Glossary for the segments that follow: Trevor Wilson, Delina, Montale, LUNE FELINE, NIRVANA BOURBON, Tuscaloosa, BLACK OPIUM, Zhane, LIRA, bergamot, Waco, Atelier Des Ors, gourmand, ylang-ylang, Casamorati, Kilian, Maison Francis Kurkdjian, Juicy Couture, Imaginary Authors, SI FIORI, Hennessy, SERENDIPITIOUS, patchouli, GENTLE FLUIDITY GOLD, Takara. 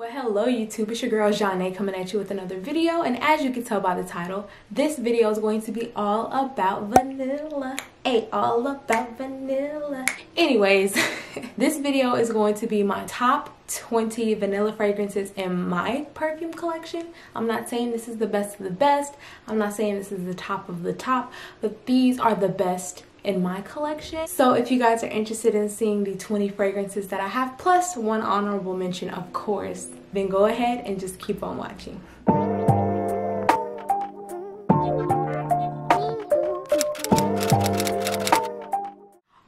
Well, hello YouTube, it's your girl Zhane coming at you with another video, and as you can tell by the title, this video is going to be all about vanilla. Hey, all about vanilla. Anyways, this video is going to be my top 20 vanilla fragrances in my perfume collection. I'm not saying this is the best of the best. I'm not saying this is the top of the top, but these are the best in my collection. So if you guys are interested in seeing the 20 fragrances that I have plus one honorable mention, of course, then go ahead and just keep on watching.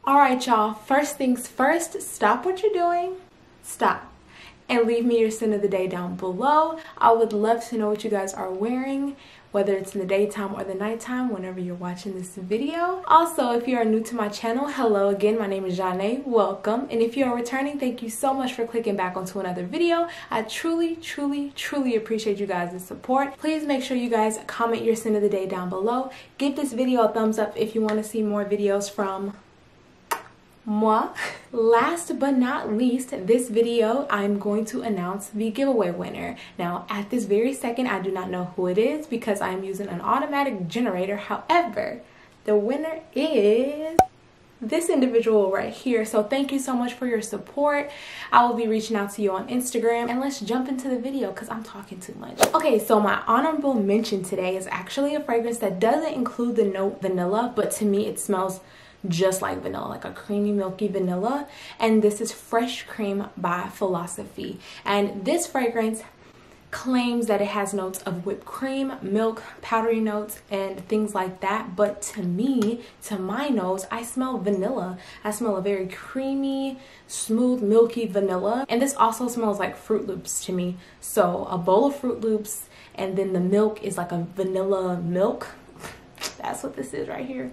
All right, y'all, first things first, stop what you're doing, stop, and leave me your scent of the day down below. I would love to know what you guys are wearing, whether it's in the daytime or the nighttime, whenever you're watching this video. Also, if you are new to my channel, hello again, my name is Zhane, welcome. And if you are returning, thank you so much for clicking back onto another video. I truly, truly, truly appreciate you guys' support. Please make sure you guys comment your scent of the day down below. Give this video a thumbs up if you want to see more videos from moi. Last but not least, this video I'm going to announce the giveaway winner. Now at this very second I do not know who it is because I am using an automatic generator. However, the winner is this individual right here. So thank you so much for your support. I will be reaching out to you on Instagram, and let's jump into the video because I'm talking too much. Okay, so my honorable mention today is actually a fragrance that doesn't include the note vanilla, but to me it smells just like vanilla, like a creamy milky vanilla, and this is Fresh Cream by Philosophy. And this fragrance claims that it has notes of whipped cream, milk, powdery notes, and things like that, but to me, to my nose, I smell vanilla. I smell a very creamy, smooth, milky vanilla, and this also smells like Fruit Loops to me. So a bowl of Fruit Loops, and then the milk is like a vanilla milk. That's what this is right here.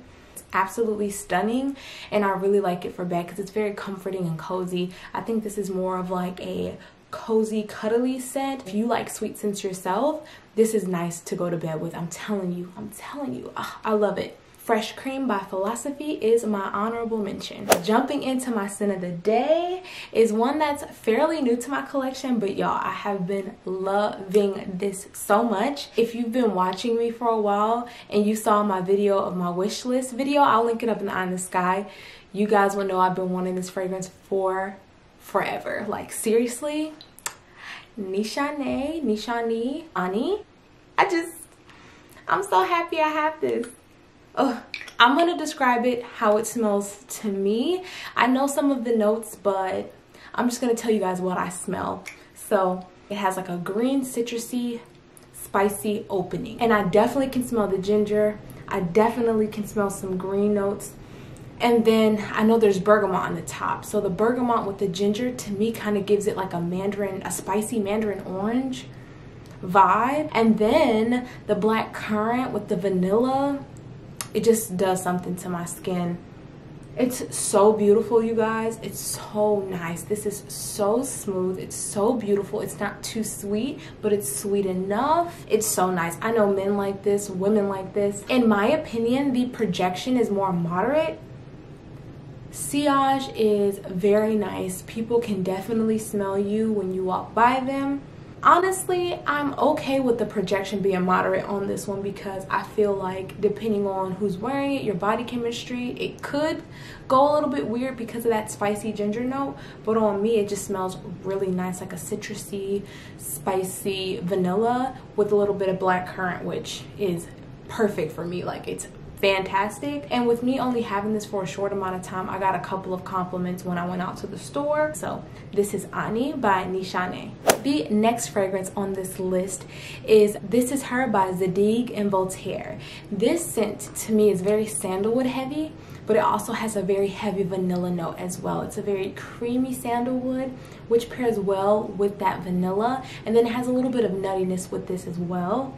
Absolutely stunning, and I really like it for bed because it's very comforting and cozy. I think this is more of like a cozy, cuddly scent. If you like sweet scents yourself, this is nice to go to bed with. I'm telling you, I love it. Fresh Cream by Philosophy is my honorable mention. Jumping into my scent of the day is one that's fairly new to my collection, but y'all, I have been loving this so much. If you've been watching me for a while and you saw my video of my wish list video, I'll link it up in the eye in the sky. You guys will know I've been wanting this fragrance for forever. Like seriously, Nishane, Ani. I'm so happy I have this. Oh, I'm gonna describe it how it smells to me. I know some of the notes, but I'm just gonna tell you guys what I smell. So it has like a green, citrusy, spicy opening. And I definitely can smell the ginger. I definitely can smell some green notes. And then I know there's bergamot on the top. So the bergamot with the ginger to me kind of gives it like a mandarin, a spicy mandarin orange vibe. And then the black currant with the vanilla, it just does something to my skin. It's so beautiful, you guys. It's so nice. This is so smooth. It's so beautiful. It's not too sweet, but it's sweet enough. It's so nice. I know men like this, women like this. In my opinion, the projection is more moderate. Sillage is very nice. People can definitely smell you when you walk by them. Honestly, I'm okay with the projection being moderate on this one because I feel like depending on who's wearing it, your body chemistry, it could go a little bit weird because of that spicy ginger note, but on me it just smells really nice, like a citrusy, spicy vanilla with a little bit of black currant, which is perfect for me. Like, it's fantastic. And with me only having this for a short amount of time, I got a couple of compliments when I went out to the store. So this is Ani by Nishane. The next fragrance on this list is This Is Her by Zadig and Voltaire. This scent to me is very sandalwood heavy, but it also has a very heavy vanilla note as well. It's a very creamy sandalwood, which pairs well with that vanilla, and then it has a little bit of nuttiness with this as well.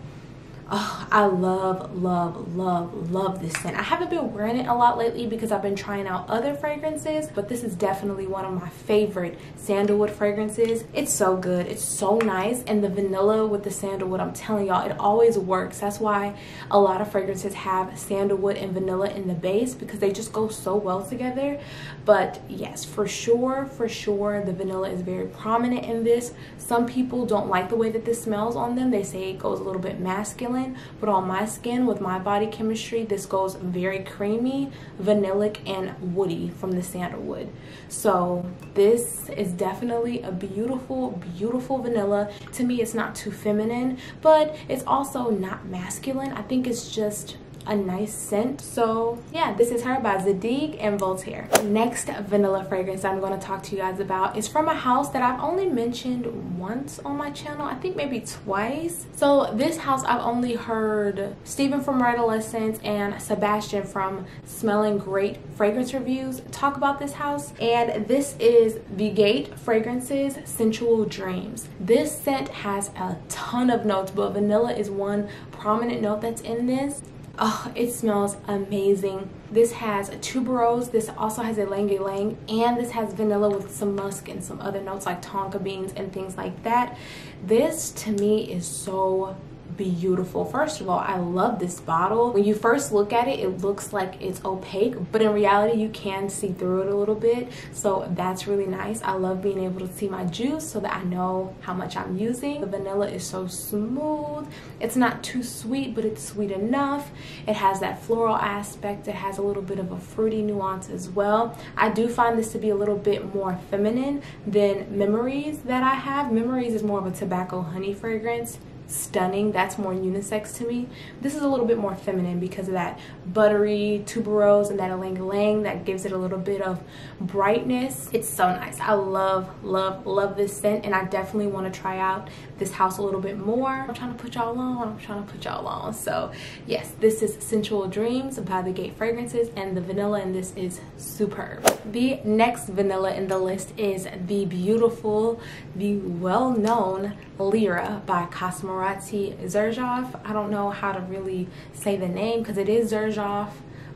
Oh, I love, love, love, love this scent. I haven't been wearing it a lot lately because I've been trying out other fragrances, but this is definitely one of my favorite sandalwood fragrances. It's so good. It's so nice. And the vanilla with the sandalwood, I'm telling y'all, it always works. That's why a lot of fragrances have sandalwood and vanilla in the base, because they just go so well together. But yes, for sure, the vanilla is very prominent in this. Some people don't like the way that this smells on them. They say it goes a little bit masculine. But on my skin, with my body chemistry, this goes very creamy, vanillic, and woody from the sandalwood. So this is definitely a beautiful, beautiful vanilla. To me, it's not too feminine, but it's also not masculine. I think it's just a nice scent. So yeah, this is her by Zadig and Voltaire. Next vanilla fragrance I'm going to talk to you guys about is from a house that I've only mentioned once on my channel, I think maybe twice. So this house, I've only heard Steven from Redolessence and Sebastian from Smelling Great Fragrance Reviews talk about this house, and this is Thegate Fragrances Sensual Dreams. This scent has a ton of notes, but vanilla is one prominent note that's in this. Oh, it smells amazing. This has tuberose, this also has ylang-ylang, and this has vanilla with some musk and some other notes like tonka beans and things like that. This to me is so beautiful. First of all, I love this bottle. When you first look at it, it looks like it's opaque, but in reality you can see through it a little bit, so that's really nice. I love being able to see my juice so that I know how much I'm using. The vanilla is so smooth. It's not too sweet, but it's sweet enough. It has that floral aspect. It has a little bit of a fruity nuance as well. I do find this to be a little bit more feminine than Memories that I have. Memories is more of a tobacco honey fragrance. Stunning. That's more unisex to me. This is a little bit more feminine because of that buttery tuberose and that ylang-ylang that gives it a little bit of brightness. It's so nice. I love, love, love this scent, and I definitely want to try out this house a little bit more. I'm trying to put y'all on. So yes, this is Sensual Dreams by Thegate Fragrances, and the vanilla in this is superb. The next vanilla in the list is the beautiful, the well-known Lyra by Casamorati. Zerjoff. I don't know how to really say the name because it is Zerjoff,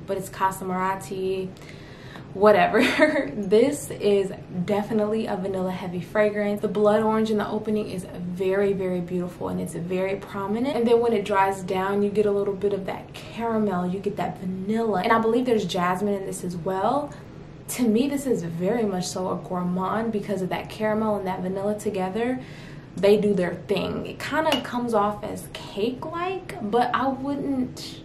but it's Casamorati, whatever. This is definitely a vanilla heavy fragrance. The blood orange in the opening is very, very beautiful, and it's very prominent. And then when it dries down, you get a little bit of that caramel, you get that vanilla. And I believe there's jasmine in this as well. To me, this is very much so a gourmand because of that caramel and that vanilla together. They do their thing. It kind of comes off as cake-like, but I wouldn't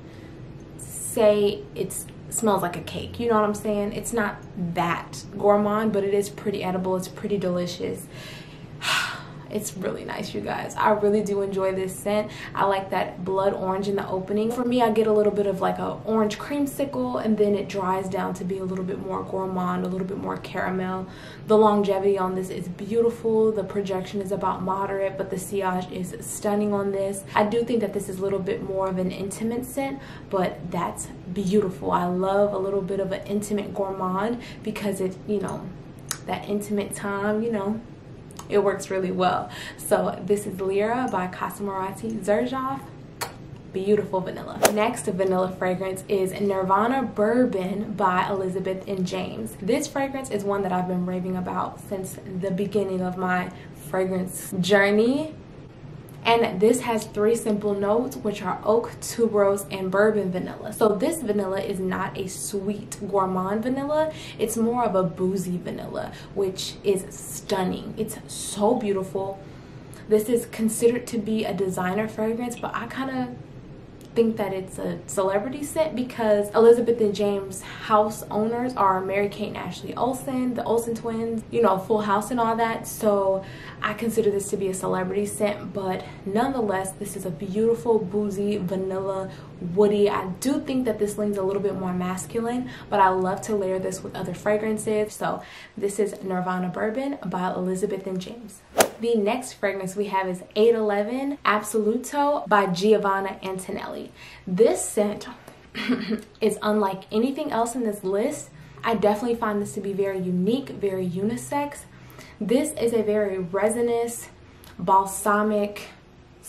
say it smells like a cake. You know what I'm saying? It's not that gourmand, but it is pretty edible. It's pretty delicious. It's really nice, you guys. I really do enjoy this scent. I like that blood orange in the opening. For me, I get a little bit of like a orange creamsicle, and then it dries down to be a little bit more gourmand, a little bit more caramel. The longevity on this is beautiful. The projection is about moderate, but the sillage is stunning on this. I do think that this is a little bit more of an intimate scent, but that's beautiful. I love a little bit of an intimate gourmand because it, you know, that intimate time, you know, it works really well. So this is Lyra by Casamorati Zerjoff. Beautiful vanilla. Next vanilla fragrance is Nirvana Bourbon by Elizabeth and James. This fragrance is one that I've been raving about since the beginning of my fragrance journey. And this has three simple notes, which are oak, tuberose, and bourbon vanilla. So this vanilla is not a sweet gourmand vanilla. It's more of a boozy vanilla, which is stunning. It's so beautiful. This is considered to be a designer fragrance, but I kind of think that it's a celebrity scent because Elizabeth and James house owners are Mary Kay and Ashley Olsen, the Olsen twins, you know, Full House and all that. So I consider this to be a celebrity scent, but nonetheless, this is a beautiful, boozy, vanilla, woody. I do think that this leans a little bit more masculine, but I love to layer this with other fragrances. So this is Nirvana Bourbon by Elizabeth and James. The next fragrance we have is 811 Absoluto by Giovanna Antonelli. This scent is unlike anything else in this list. I definitely find this to be very unique, very unisex. This is a very resinous, balsamic,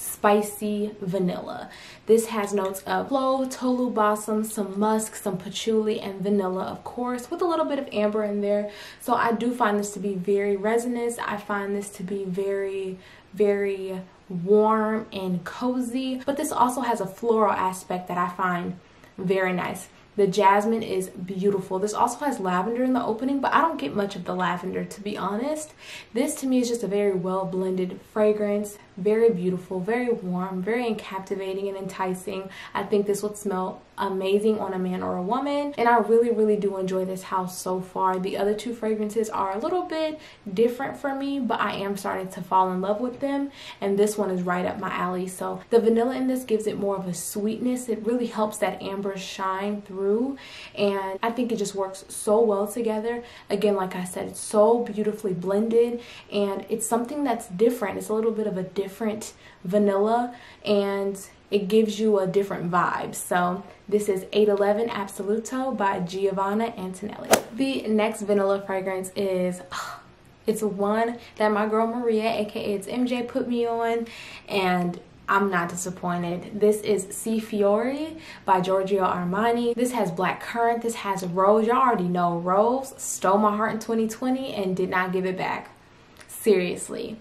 spicy vanilla. This has notes of clove, tolu balsam, some musk, some patchouli, and vanilla, of course, with a little bit of amber in there. So I do find this to be very resinous. I find this to be very, very warm and cozy. But this also has a floral aspect that I find very nice. The jasmine is beautiful. This also has lavender in the opening, but I don't get much of the lavender, to be honest. This to me is just a very well blended fragrance. Very beautiful, very warm, very captivating and enticing. I think this would smell amazing on a man or a woman. And I really, really do enjoy this house so far. The other two fragrances are a little bit different for me, but I am starting to fall in love with them. And this one is right up my alley. So the vanilla in this gives it more of a sweetness. It really helps that amber shine through. And I think it just works so well together. Again, like I said, it's so beautifully blended. And it's something that's different. It's a little bit of a different vanilla, and it gives you a different vibe. So this is 811 Absoluto by Giovanna Antonelli. The next vanilla fragrance is, it's one that my girl Maria, aka it's MJ, put me on, and I'm not disappointed. This is Si Fiori by Giorgio Armani. This has black currant, this has rose. Y'all already know rose stole my heart in 2020 and did not give it back. Seriously.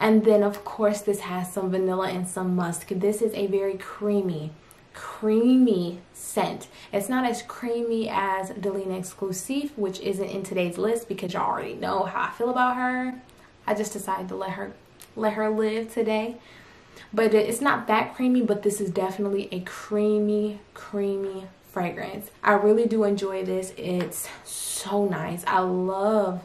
And then, of course, this has some vanilla and some musk. This is a very creamy, creamy scent. It's not as creamy as Delina Exclusive, which isn't in today's list because y'all already know how I feel about her. I just decided to let her live today. But it's not that creamy, but this is definitely a creamy, creamy fragrance. I really do enjoy this. It's so nice. I love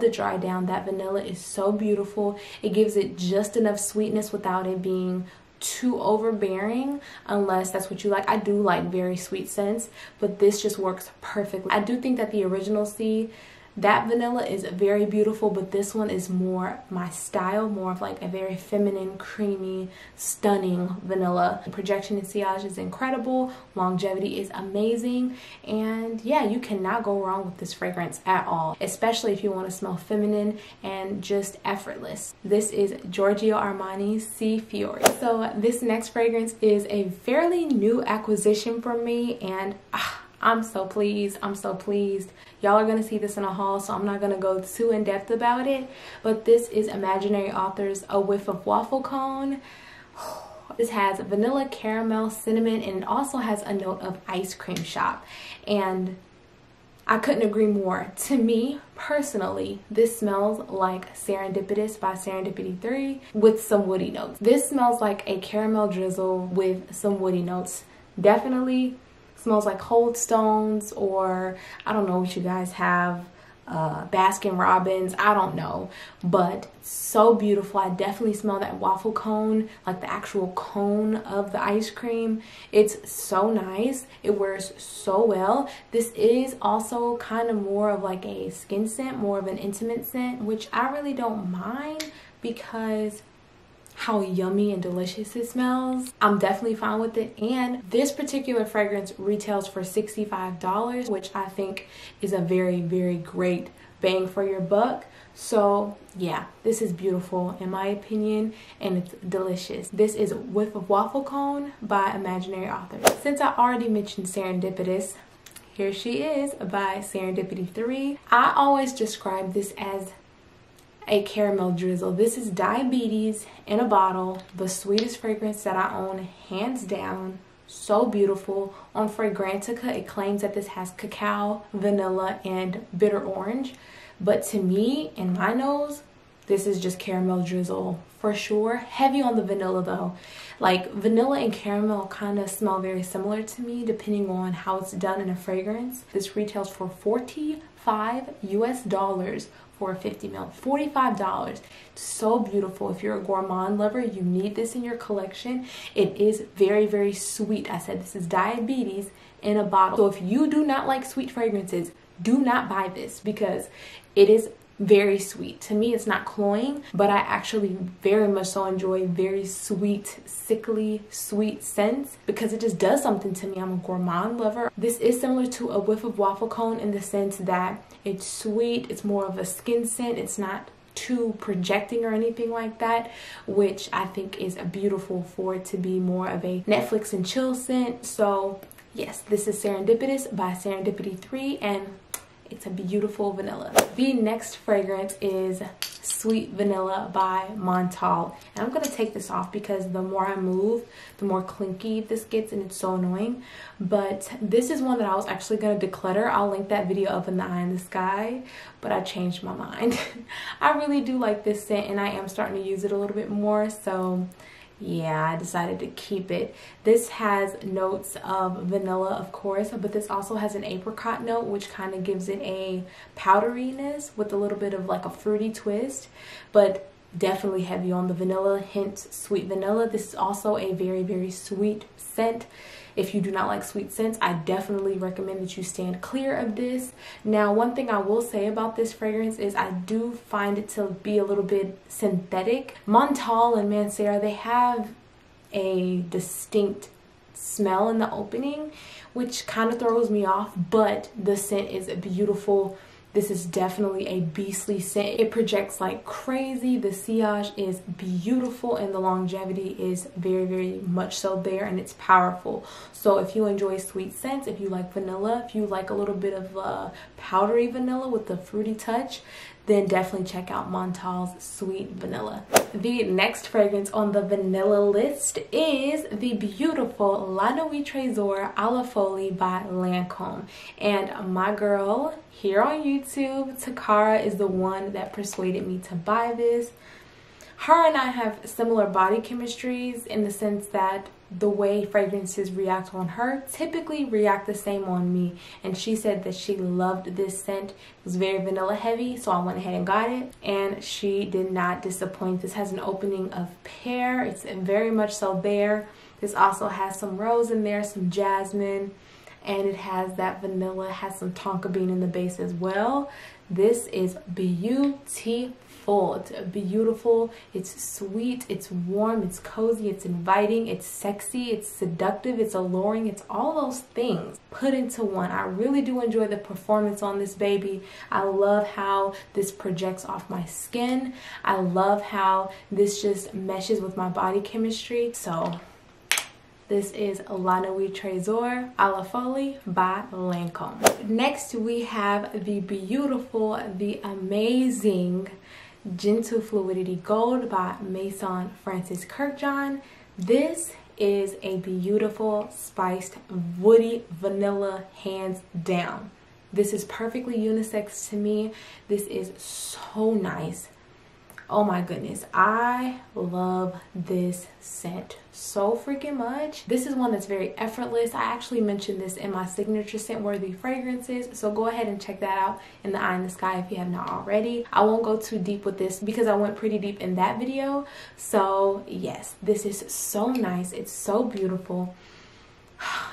the dry down. That vanilla is so beautiful. It gives it just enough sweetness without it being too overbearing, unless that's what you like. I do like very sweet scents, but this just works perfectly. I do think that the original C, that vanilla is very beautiful, but this one is more my style, more of like a very feminine, creamy, stunning vanilla. Projection and sillage is incredible. Longevity is amazing. And yeah, you cannot go wrong with this fragrance at all, especially if you want to smell feminine and just effortless. This is Giorgio Armani Si Fiori. So this next fragrance is a fairly new acquisition for me, and I'm so pleased. I'm so pleased. Y'all are gonna see this in a haul, so I'm not gonna go too in depth about it. But this is Imaginary Authors, A Whiff of Waffle Cone. This has vanilla, caramel, cinnamon, and it also has a note of ice cream shop. And I couldn't agree more. To me, personally, this smells like Serendipitous by Serendipity 3 with some woody notes. This smells like a caramel drizzle with some woody notes. Definitely smells like Cold Stones, or I don't know what you guys have, Baskin Robbins, I don't know, but so beautiful. I definitely smell that waffle cone, like the actual cone of the ice cream. It's so nice. It wears so well. This is also kind of more of like a skin scent, more of an intimate scent, which I really don't mind because how yummy and delicious it smells. I'm definitely fine with it, and this particular fragrance retails for $65, which I think is a very, very great bang for your buck. So yeah, this is beautiful in my opinion, and it's delicious. This is Whiff of Waffle Cone by Imaginary Authors. Since I already mentioned Serendipitous, here she is by Serendipity 3. I always describe this as a caramel drizzle. This is diabetes in a bottle. The sweetest fragrance that I own, hands down. So beautiful. On Fragrantica, it claims that this has cacao, vanilla, and bitter orange, but to me, in my nose, this is just caramel drizzle for sure. Heavy on the vanilla though. Like vanilla and caramel kind of smell very similar to me depending on how it's done in a fragrance. This retails for $45 US for 50 ml, $45. So beautiful. If you're a gourmand lover, you need this in your collection. It is very, very sweet. I said this is diabetes in a bottle. So if you do not like sweet fragrances, do not buy this because it is very sweet. To me, it's not cloying, but I actually very much so enjoy very sweet, sickly, sweet scents because it just does something to me. I'm a gourmand lover. This is similar to A Whiff of Waffle Cone in the sense that it's sweet, it's more of a skin scent, it's not too projecting or anything like that, which I think is beautiful for it to be more of a Netflix and chill scent. So yes, this is Serendipitous by Serendipity 3 and it's a beautiful vanilla. The next fragrance is Sweet Vanilla by Montale. And I'm going to take this off because the more I move, the more clinky this gets and it's so annoying. But this is one that I was actually going to declutter. I'll link that video up in the eye in the sky, but I changed my mind. I really do like this scent and I am starting to use it a little bit more. So yeah, I decided to keep it. This has notes of vanilla, of course, but this also has an apricot note, which kind of gives it a powderiness with a little bit of like a fruity twist, but definitely heavy on the vanilla, hence Sweet Vanilla. This is also a very, very sweet scent. If you do not like sweet scents, I definitely recommend that you stand clear of this. Now, one thing I will say about this fragrance is I do find it to be a little bit synthetic. Montale and Mancera, they have a distinct smell in the opening, which kind of throws me off, but the scent is beautiful. This is definitely a beastly scent. It projects like crazy. The sillage is beautiful and the longevity is very, very much so there and it's powerful. So if you enjoy sweet scents, if you like vanilla, if you like a little bit of powdery vanilla with the fruity touch, then definitely check out Montale's Sweet Vanilla. The next fragrance on the vanilla list is the beautiful La Nuit Trésor à la Folie by Lancome. And my girl here on YouTube, Takara, is the one that persuaded me to buy this. Her and I have similar body chemistries in the sense that the way fragrances react on her typically react the same on me, and she said that she loved this scent. It was very vanilla heavy, so I went ahead and got it and she did not disappoint. This has an opening of pear. It's very much so there. This also has some rose in there, some jasmine, and it has that vanilla, has some tonka bean in the base as well. This is beautiful. It's beautiful, it's sweet, it's warm, it's cozy, it's inviting, it's sexy, it's seductive, it's alluring, it's all those things put into one. I really do enjoy the performance on this baby. I love how this projects off my skin. I love how this just meshes with my body chemistry. So this is La Nuit Trésor à la Folie by Lancome. Next, we have the beautiful, the amazing Gentle Fluidity Gold by Maison Francis Kurkdjian. This is a beautiful, spiced, woody vanilla, hands down. This is perfectly unisex to me. This is so nice. Oh my goodness, I love this scent so freaking much. This is one that's very effortless. I actually mentioned this in my signature scent worthy fragrances, so go ahead and check that out in the eye in the sky if you have not already. I won't go too deep with this because I went pretty deep in that video. So yes, this is so nice. It's so beautiful.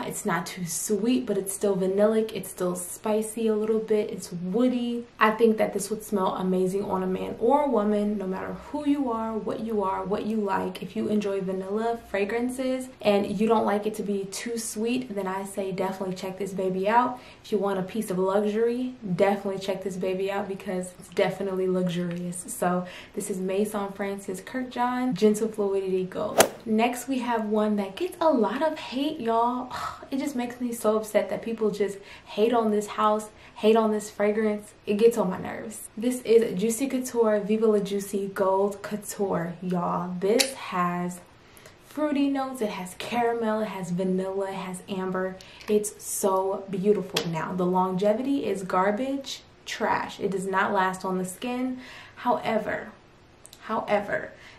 It's not too sweet, but it's still vanillic. It's still spicy a little bit. It's woody. I think that this would smell amazing on a man or a woman, no matter who you are, what you are, what you like. If you enjoy vanilla fragrances and you don't like it to be too sweet, then I say definitely check this baby out. If you want a piece of luxury, definitely check this baby out because it's definitely luxurious. So this is Maison Francis Kurkdjian, Gentle Fluidity Gold. Next, we have one that gets a lot of hate, y'all. It just makes me so upset that people just hate on this house, hate on this fragrance. It gets on my nerves. This is Juicy Couture Viva La Juicy Gold Couture, y'all. This has fruity notes, it has caramel, it has vanilla, it has amber. It's so beautiful. Now, the longevity is garbage, trash. It does not last on the skin. However,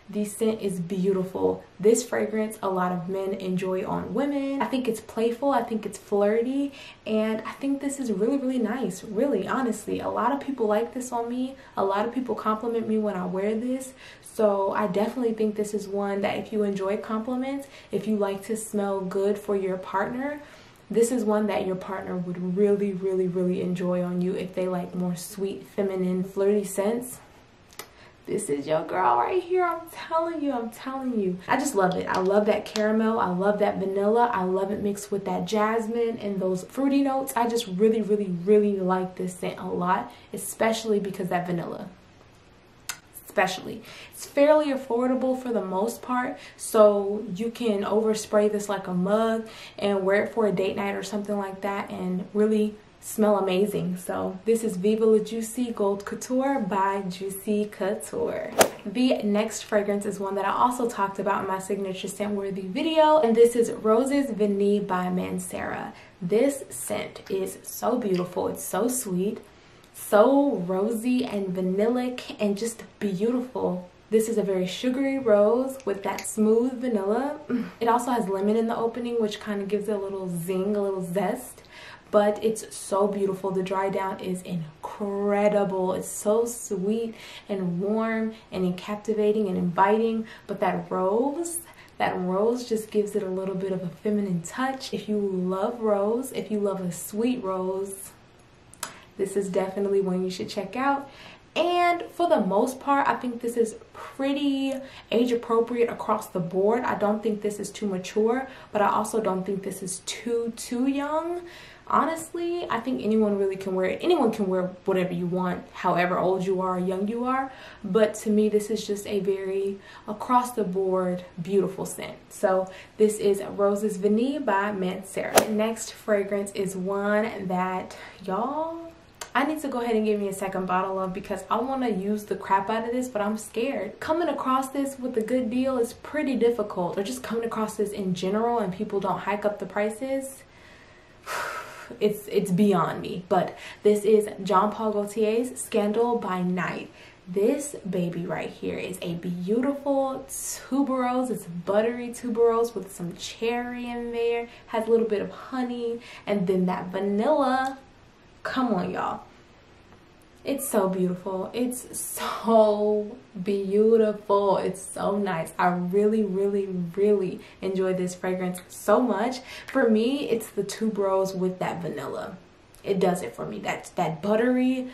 the scent is beautiful. This fragrance, a lot of men enjoy on women. I think it's playful, I think it's flirty, and I think this is really, really nice. Really, honestly, a lot of people like this on me. A lot of people compliment me when I wear this. So I definitely think this is one that if you enjoy compliments, if you like to smell good for your partner, this is one that your partner would really, really, really enjoy on you if they like more sweet, feminine, flirty scents. This is your girl right here. I'm telling you. I just love it. I love that caramel. I love that vanilla. I love it mixed with that jasmine and those fruity notes. I just really, really, really like this scent a lot, especially because that vanilla. especially. It's fairly affordable for the most part, so you can overspray this like a mug and wear it for a date night or something like that and really smell amazing. So this is Vive la Juicy Gold Couture by Juicy Couture. The next fragrance is one that I also talked about in my signature scent worthy video, and this is Roses Vanille by Mancera. This scent is so beautiful. It's so sweet, so rosy and vanillic, and just beautiful. This is a very sugary rose with that smooth vanilla. It also has lemon in the opening, which kind of gives it a little zing, a little zest. But it's so beautiful. The dry down is incredible. It's so sweet and warm and captivating and inviting. But that rose just gives it a little bit of a feminine touch. If you love rose, if you love a sweet rose, this is definitely one you should check out. And for the most part, I think this is pretty age appropriate across the board. I don't think this is too mature, but I also don't think this is too young. Honestly, I think anyone really can wear it. Anyone can wear whatever you want, however old you are or young you are. But to me, this is just a very across the board beautiful scent. So this is Roses Vanille by Mancera. Next fragrance is one that y'all, I need to go ahead and give me a second bottle of, because I want to use the crap out of this, but I'm scared. Coming across this with a good deal is pretty difficult, or just coming across this in general and people don't hike up the prices. It's beyond me. But this is Jean Paul Gaultier's Scandal by Night. This baby right here is a beautiful tuberose. It's buttery tuberose with some cherry in there, has a little bit of honey, and then that vanilla. Come on, y'all. It's so beautiful. It's so beautiful. It's so nice. I really, really, really enjoy this fragrance so much. For me, it's the tuberose with that vanilla. It does it for me. That buttery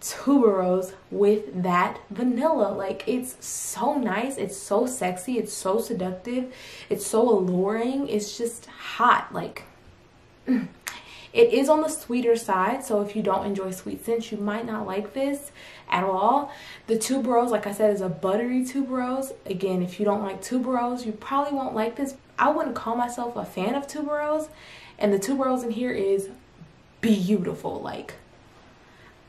tuberose with that vanilla. Like, it's so nice. It's so sexy. It's so seductive. It's so alluring. It's just hot. Like, it is on the sweeter side, so if you don't enjoy sweet scents, you might not like this at all. The tuberose, like I said, is a buttery tuberose. Again, if you don't like tuberose, you probably won't like this. I wouldn't call myself a fan of tuberose, and the tuberose in here is beautiful. Like,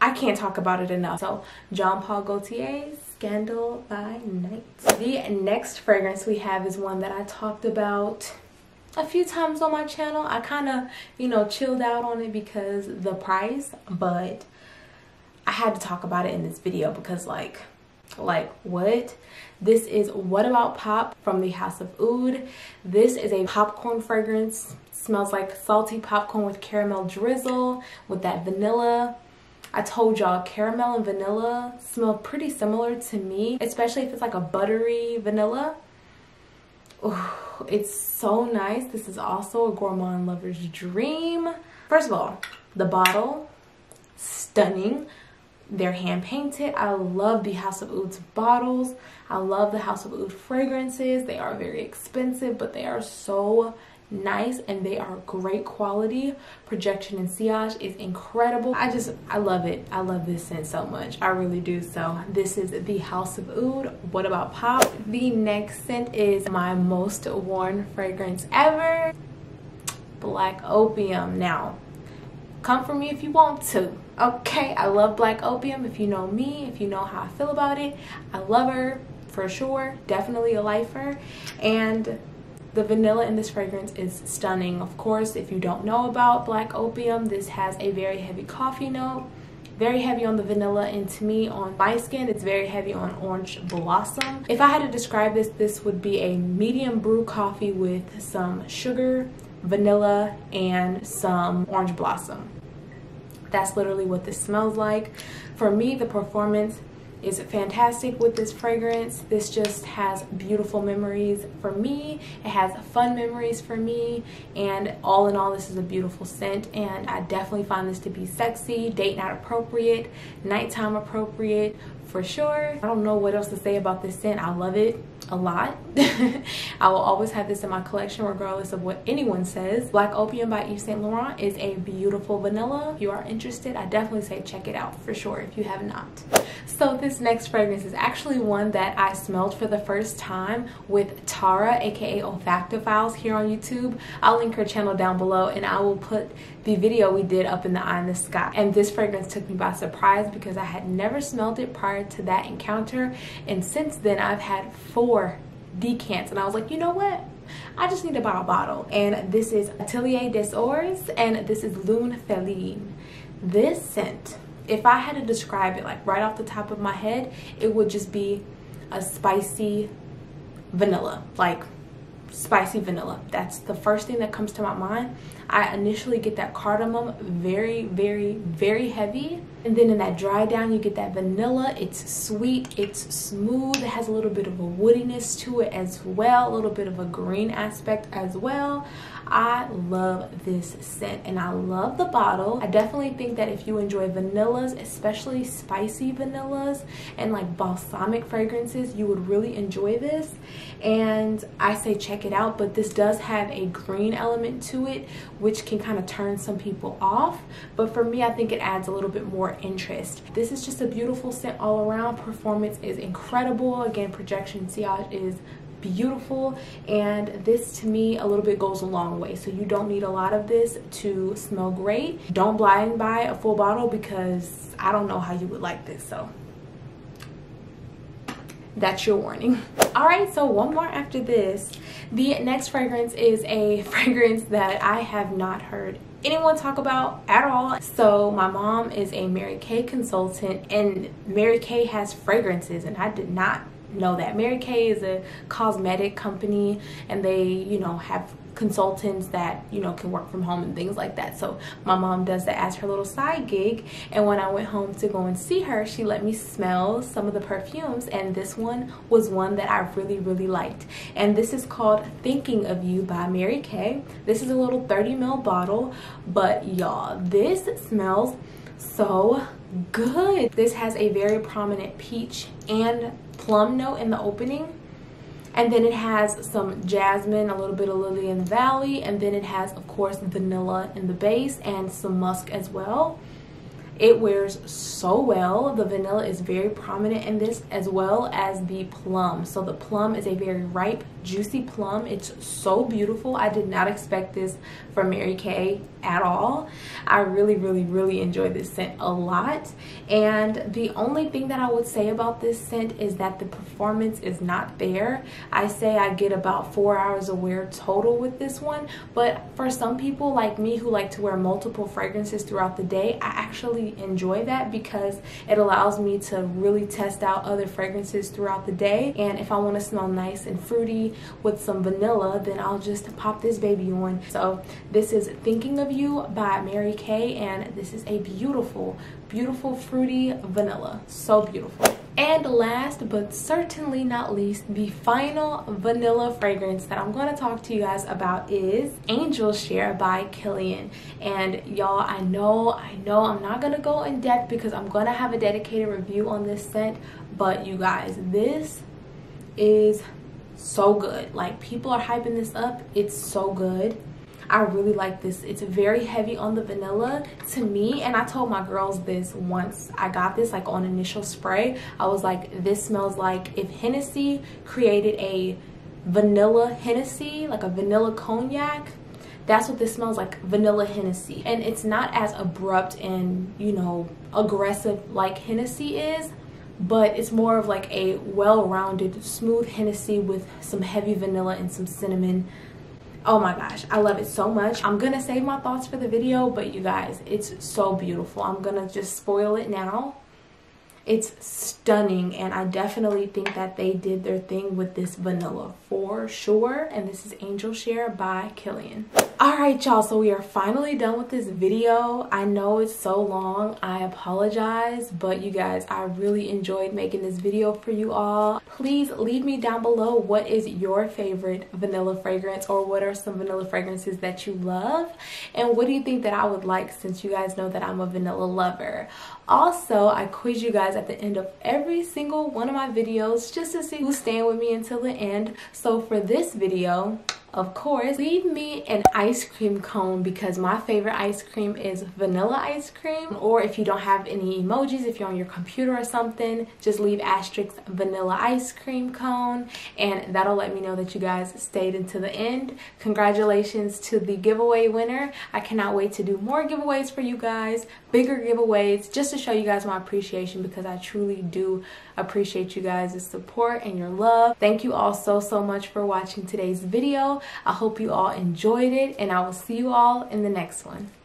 I can't talk about it enough. So, Jean Paul Gaultier's Scandal by Night. The next fragrance we have is one that I talked about a few times on my channel. I kind of, you know, chilled out on it because the price, but I had to talk about it in this video because like what? This is What About Pop from the House of Oud. This is a popcorn fragrance. It smells like salty popcorn with caramel drizzle with that vanilla. I told y'all, caramel and vanilla smell pretty similar to me, especially if it's like a buttery vanilla. Ooh, it's so nice. This is also a gourmand lover's dream. First of all, the bottle, stunning. They're hand painted. I love the House of Oud's bottles. I love the House of Oud fragrances. They are very expensive, but they are so nice and they are great quality. Projection and sillage is incredible. I love it. I love this scent so much. I really do. So this is the House of Oud, What About Pop. The next scent is my most worn fragrance ever, Black Opium. Now, come for me if you want to, okay? I love Black Opium. If you know me, if you know how I feel about it, I love her for sure. Definitely a lifer. And the vanilla in this fragrance is stunning. Of course, if you don't know about Black Opium, this has a very heavy coffee note, very heavy on the vanilla, and to me, on my skin, it's very heavy on orange blossom. If I had to describe this, this would be a medium brew coffee with some sugar, vanilla, and some orange blossom. That's literally what this smells like. For me, the performance is fantastic with this fragrance. This just has beautiful memories for me. It has fun memories for me, and all in all, this is a beautiful scent, and I definitely find this to be sexy, date night appropriate, nighttime appropriate for sure. I don't know what else to say about this scent. I love it. a lot. I will always have this in my collection regardless of what anyone says. Black Opium by Yves Saint Laurent is a beautiful vanilla. If you are interested, I definitely say check it out for sure if you have not. So this next fragrance is actually one that I smelled for the first time with Tara, aka Olfactofiles, here on YouTube. I'll link her channel down below and I will put the video we did up in the eye in the sky. And this fragrance took me by surprise because I had never smelled it prior to that encounter, and since then I've had 4 decants and I was like, you know what, I just need to buy a bottle. And this is Atelier Des Ors and this is Lune Feline. This scent, if I had to describe it like right off the top of my head, it would just be a spicy vanilla, like spicy vanilla. That's the first thing that comes to my mind. I initially get that cardamom, very, very, very heavy, and then in that dry down you get that vanilla. It's sweet, it's smooth, it has a little bit of a woodiness to it as well, a little bit of a green aspect as well. I love this scent and I love the bottle. I definitely think that if you enjoy vanillas, especially spicy vanillas and like balsamic fragrances, you would really enjoy this, and I say check it out. But this does have a green element to it which can kind of turn some people off, but for me I think it adds a little bit more interest. This is just a beautiful scent all around. Performance is incredible. Again, projection sillage is beautiful, and this to me a little bit goes a long way. So you don't need a lot of this to smell great. Don't blind buy a full bottle because I don't know how you would like this, so that's your warning. All right, so one more after this. The next fragrance is a fragrance that I have not heard anyone talk about at all. So my mom is a Mary Kay consultant and Mary Kay has fragrances, and I did not know that. Mary Kay is a cosmetic company and they, you know, have consultants that, you know, can work from home and things like that. So my mom does that as her little side gig, and when I went home to go and see her, she let me smell some of the perfumes, and this one was one that I really liked. And this is called Thinking of You by Mary Kay. This is a little 30ml bottle, but y'all, this smells so good. This has a very prominent peach and plum note in the opening, and then it has some jasmine, a little bit of lily in the valley, and then it has of course vanilla in the base and some musk as well. It wears so well. The vanilla is very prominent in this as well as the plum. So the plum is a very ripe, juicy plum. It's so beautiful. I did not expect this from Mary Kay at all. I really enjoy this scent a lot. And the only thing that I would say about this scent is that the performance is not there. I say I get about 4 hours of wear total with this one, but for some people like me who like to wear multiple fragrances throughout the day, I actually enjoy that because it allows me to really test out other fragrances throughout the day. And if I want to smell nice and fruity with some vanilla, then I'll just pop this baby on. So this is Thinking of You by Mary Kay, and this is a beautiful fruity vanilla. So beautiful. And last but certainly not least, the final vanilla fragrance that I'm going to talk to you guys about is Angel Share by Kilian. And y'all, I know I'm not going to go in depth because I'm going to have a dedicated review on this scent, but you guys, this is so good. Like, people are hyping this up. It's so good. I really like this. It's very heavy on the vanilla to me, and I told my girls this once I got this, like on initial spray. I was like, this smells like if Hennessy created a vanilla Hennessy, like a vanilla cognac. That's what this smells like, vanilla Hennessy. And it's not as abrupt and, you know, aggressive like Hennessy is, but it's more of like a well-rounded, smooth Hennessy with some heavy vanilla and some cinnamon. Oh my gosh, I love it so much. I'm gonna save my thoughts for the video, but you guys, it's so beautiful. I'm gonna just spoil it now. It's stunning, and I definitely think that they did their thing with this vanilla for sure. And this is Angel Share by Kilian. All right, y'all, so we are finally done with this video. I know it's so long, I apologize, but you guys, I really enjoyed making this video for you all. Please leave me down below what is your favorite vanilla fragrance, or what are some vanilla fragrances that you love, and what do you think that I would like, since you guys know that I'm a vanilla lover. Also, I quiz you guys guys at the end of every single one of my videos just to see who's staying with me until the end. So for this video, of course, leave me an ice cream cone because my favorite ice cream is vanilla ice cream. Or if you don't have any emojis, if you're on your computer or something, just leave asterisk vanilla ice cream cone, and that'll let me know that you guys stayed until the end. Congratulations to the giveaway winner. I cannot wait to do more giveaways for you guys, bigger giveaways, just to show you guys my appreciation because I truly do appreciate you guys' support and your love. Thank you all so much for watching today's video. I hope you all enjoyed it, and I will see you all in the next one.